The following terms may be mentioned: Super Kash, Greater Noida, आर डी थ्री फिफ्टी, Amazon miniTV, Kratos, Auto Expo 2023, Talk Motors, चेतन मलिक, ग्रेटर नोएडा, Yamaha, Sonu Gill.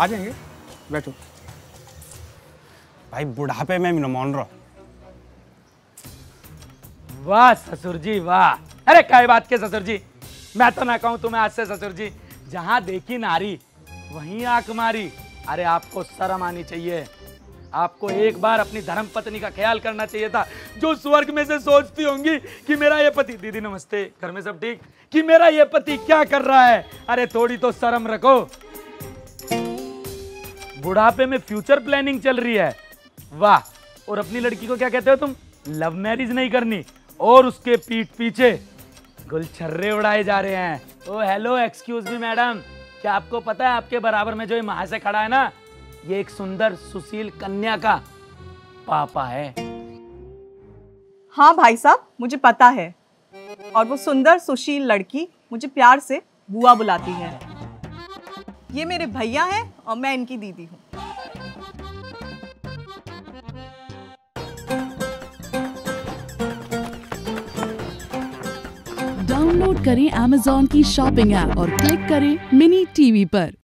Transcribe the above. आ जाएंगे, बैठो। भाई बुढ़ापे में मान रहा। वाह ससुर जी वाह, अरे क्या बात के ससुर जी, मैं तो ना कहूँ तुम्हें आज से ससुर जी, जहाँ देखी नारी वहीं आंख मारी। अरे आपको शर्म आनी चाहिए, आपको एक बार अपनी धर्म पत्नी का ख्याल करना चाहिए था, जो स्वर्ग में से सोचती होंगी कि मेरा ये पति, दीदी नमस्ते, घर में सब ठीक, कि मेरा ये पति क्या कर रहा है। अरे थोड़ी तो शर्म रखो, बुढ़ापे में फ्यूचर प्लानिंग चल रही है। वाह, और अपनी लड़की को क्या कहते हो तुम, लव मैरिज नहीं करनी, और उसके पीठ पीछे गुलछर्रे उड़ाए जा रहे हैं। Oh hello excuse me madam, क्या आपको पता है आपके बराबर में जो ये महाशय खड़ा है ना, ये एक सुंदर सुशील कन्या का पापा है। हाँ भाई साहब मुझे पता है, और वो सुंदर सुशील लड़की मुझे प्यार से बुआ बुलाती है। ये मेरे भैया हैं और मैं इनकी दीदी हूँ। डाउनलोड करें Amazon की शॉपिंग ऐप और क्लिक करें मिनी टीवी पर।